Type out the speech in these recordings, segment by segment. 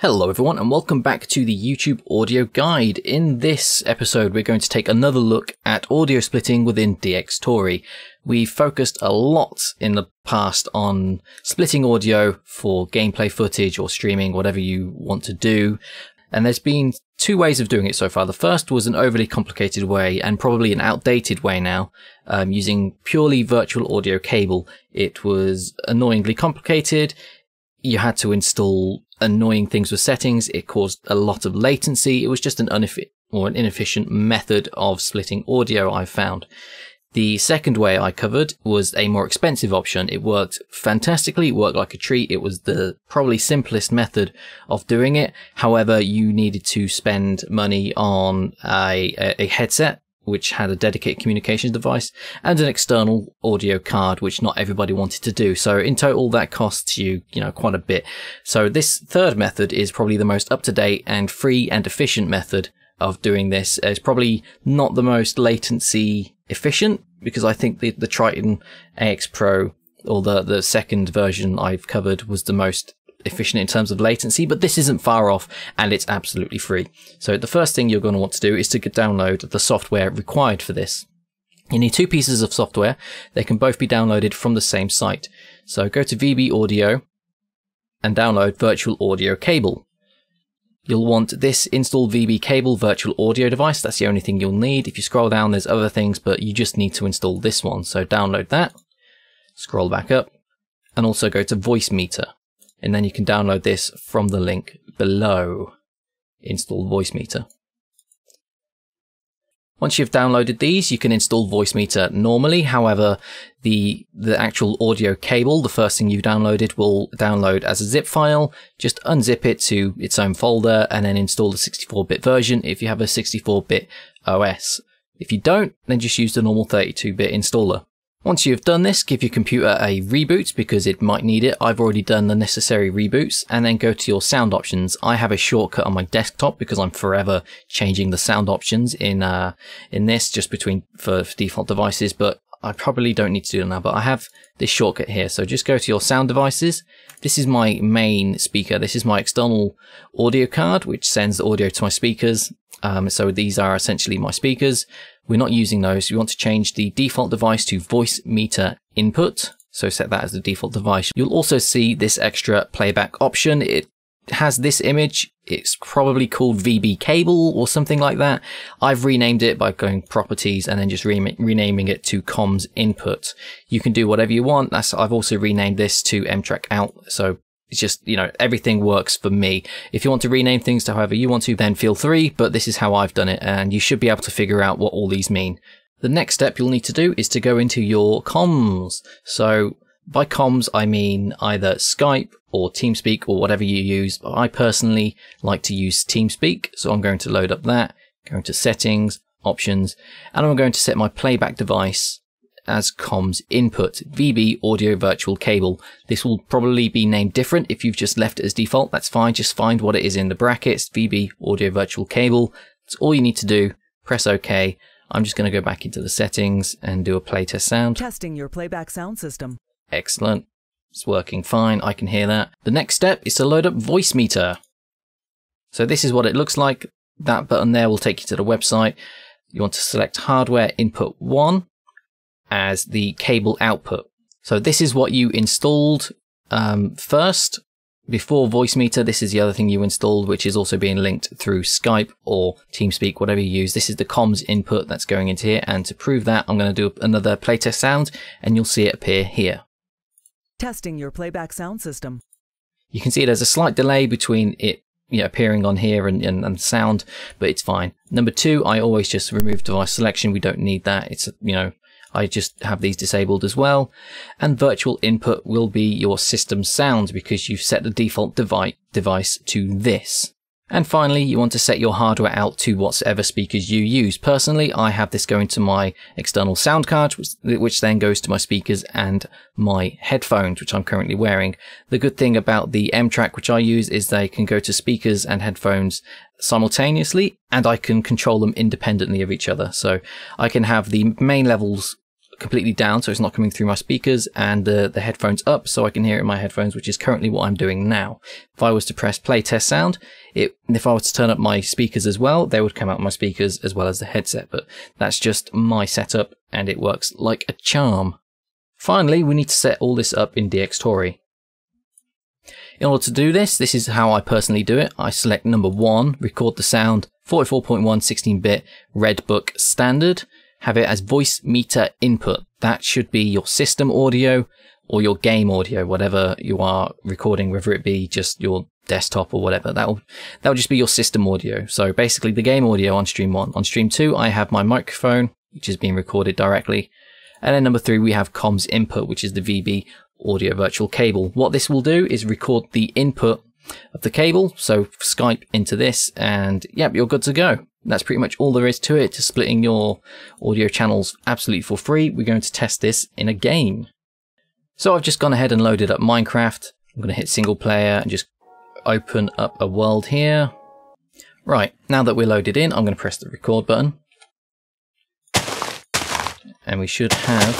Hello everyone and welcome back to the YouTube audio guide. In this episode we're going to take another look at audio splitting within DXTory. We focused a lot in the past on splitting audio for gameplay footage or streaming, whatever you want to do. And there's been two ways of doing it so far. The first was an overly complicated way and probably an outdated way now, using purely virtual audio cable. It was annoyingly complicated. You had to install annoying things with settings. It caused a lot of latency. It was just an inefficient method of splitting audio, I found. The second way I covered was a more expensive option. It worked fantastically. It worked like a treat. It was the probably simplest method of doing it. However, you needed to spend money on a headset, which had a dedicated communications device, and an external audio card, which not everybody wanted to do. So in total, that costs you quite a bit. So this third method is probably the most up-to-date and free and efficient method of doing this. It's probably not the most latency efficient, because I think the Triton AX Pro, or the second version I've covered, was the most efficient in terms of latency, but this isn't far off and it's absolutely free. So the first thing you're going to want to do is to download the software required for this. You need two pieces of software. They can both be downloaded from the same site. So go to VB audio and download virtual audio cable. You'll want this install VB cable virtual audio device. That's the only thing you'll need. If you scroll down, there's other things, but you just need to install this one. So download that, scroll back up, and also go to VoiceMeeter. And then you can download this from the link below. Install VoiceMeeter. Once you've downloaded these, you can install VoiceMeeter normally. However, the actual audio cable, the first thing you've downloaded, will download as a zip file. Just unzip it to its own folder and then install the 64-bit version if you have a 64-bit OS. If you don't, then just use the normal 32-bit installer. Once you've done this, give your computer a reboot because it might need it. I've already done the necessary reboots, and then go to your sound options. I have a shortcut on my desktop because I'm forever changing the sound options in this, just for default devices, but I probably don't need to do it now, but I have this shortcut here. So just go to your sound devices. This is my main speaker. This is my external audio card, which sends the audio to my speakers. So these are essentially my speakers. We're not using those. We want to change the default device to VoiceMeeter input. So set that as the default device. You'll also see this extra playback option. It has this image. It's probably called VB cable or something like that. I've renamed it by going properties and then just renaming it to comms input. You can do whatever you want. I've also renamed this to M-Track out. So it's just, everything works for me. If you want to rename things to however you want to, then feel free, but this is how I've done it, and you should be able to figure out what all these mean. The next step you'll need to do is to go into your comms. So by comms, I mean either Skype or TeamSpeak or whatever you use. But I personally like to use TeamSpeak, so I'm going to load up that, go into settings, options, and I'm going to set my playback device as comms input, VB audio virtual cable. This will probably be named different. If you've just left it as default, that's fine. Just find what it is in the brackets, VB audio virtual cable. That's all you need to do. Press OK. I'm just going to go back into the settings and do a playtest sound. Testing your playback sound system. Excellent. It's working fine. I can hear that. The next step is to load up VoiceMeeter. So this is what it looks like. That button there will take you to the website. You want to select hardware input 1. As the cable output. So this is what you installed first before VoiceMeeter. This is the other thing you installed, which is also being linked through Skype or TeamSpeak, whatever you use. This is the comms input that's going into here, and to prove that, I'm going to do another playtest sound, and you'll see it appear here. Testing your playback sound system. You can see there's a slight delay between it appearing on here and sound, but it's fine. Number two, I always just remove device selection. We don't need that. It's I just have these disabled as well. And virtual input will be your system sound because you've set the default device to this. And finally, you want to set your hardware out to whatever speakers you use. Personally, I have this going to my external sound card, which then goes to my speakers and my headphones, which I'm currently wearing. The good thing about the M-Track, which I use, is they can go to speakers and headphones simultaneously, and I can control them independently of each other. So I can have the main levels completely down so it's not coming through my speakers, and the headphones up so I can hear it in my headphones, which is currently what I'm doing now. If I was to press play test sound, if I was to turn up my speakers as well, they would come out my speakers as well as the headset, but that's just my setup and it works like a charm. Finally, we need to set all this up in DXTory. In order to do this, this is how I personally do it. I select number 1, record the sound 44.1 16-bit Redbook standard, have it as VoiceMeeter input. That should be your system audio or your game audio, whatever you are recording, whether it be just your desktop or whatever. That'll just be your system audio. So basically the game audio on stream 1. On stream 2, I have my microphone, which is being recorded directly. And then number 3, we have comms input, which is the VB audio virtual cable. What this will do is record the input of the cable, so Skype into this, and yep, you're good to go. That's pretty much all there is to it, to splitting your audio channels absolutely for free. We're going to test this in a game. So I've just gone ahead and loaded up Minecraft. I'm going to hit single player and just open up a world here. Right, now that we're loaded in, I'm going to press the record button. And we should have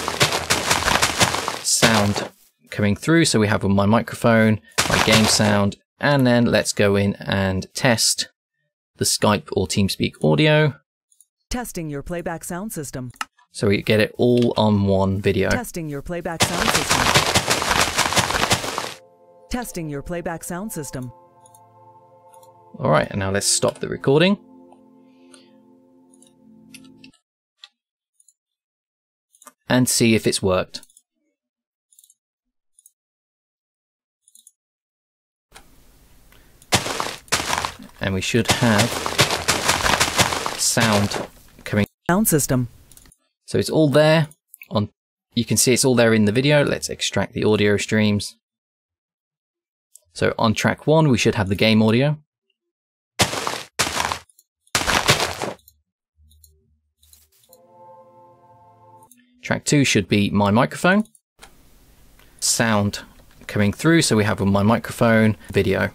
sound coming through. So we have my microphone, my game sound, and then let's go in and test the Skype or TeamSpeak audio. Testing your playback sound system. So we get it all on one video. Testing your playback sound system. Testing your playback sound system. All right, and now let's stop the recording. And see if it's worked. And we should have sound coming. Sound system. So it's all there. You can see it's all there in the video. Let's extract the audio streams. So on track 1, we should have the game audio. Track 2 should be my microphone. Sound coming through, so we have my microphone, video.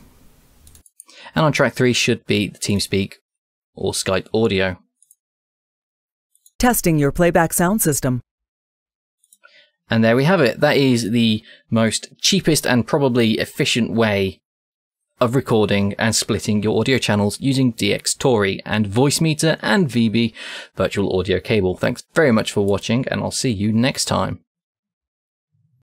And on track 3 should be the TeamSpeak or Skype audio. Testing your playback sound system. And there we have it. That is the most cheapest and probably efficient way of recording and splitting your audio channels using DXTory and VoiceMeeter and VB virtual audio cable. Thanks very much for watching, and I'll see you next time.